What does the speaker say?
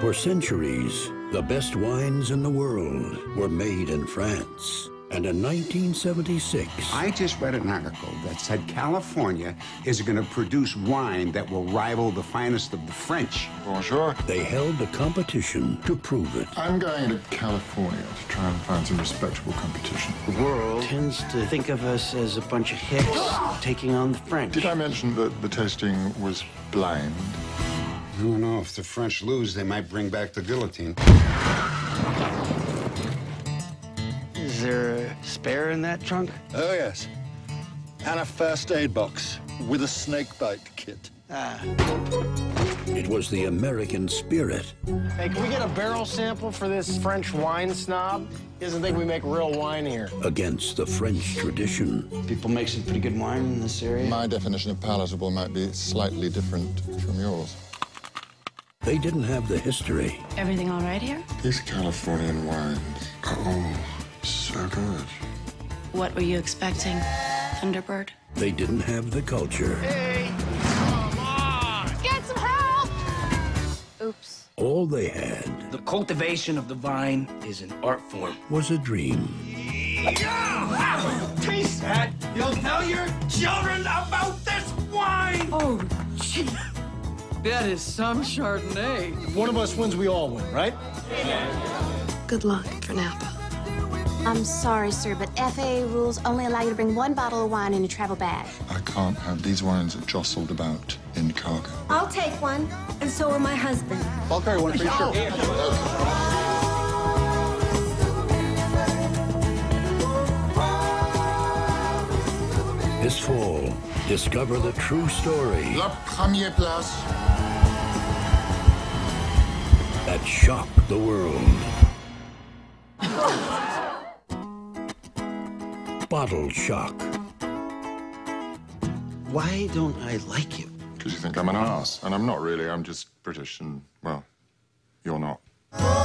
For centuries, the best wines in the world were made in France. And in 1976... I just read an article that said California is going to produce wine that will rival the finest of the French. Bonjour. They held a competition to prove it. I'm going to California to try and find some respectable competition. The world tends to think of us as a bunch of hicks taking on the French. Did I mention that the tasting was blind? I don't know. If the French lose, they might bring back the guillotine. Is there a spare in that trunk? Oh, yes. And a first aid box with a snakebite kit. Ah. It was the American spirit. Hey, can we get a barrel sample for this French wine snob? He doesn't think we make real wine here. Against the French tradition. People make some pretty good wine in this area. My definition of palatable might be slightly different from yours. They didn't have the history. Everything all right here? These Californian wines. Oh. So good. What were you expecting, Thunderbird? They didn't have the culture. Hey, come on! Get some help! Oops. All they had... The cultivation of the vine is an art form. ...was a dream. Yeah! Taste that! You'll tell your children about this wine! Oh, gee. That is some Chardonnay. If one of us wins, we all win, right? Good luck for Napa. I'm sorry, sir, but FAA rules only allow you to bring one bottle of wine in a travel bag. I can't have these wines jostled about in cargo. I'll take one, and so will my husband. I'll carry one for you, sure. Here. This fall, discover the true story. La première place. That shocked the world. Bottled Shock. Why don't I like you? Because you think I'm an ass, and I'm not really. I'm just British, and, well, you're not.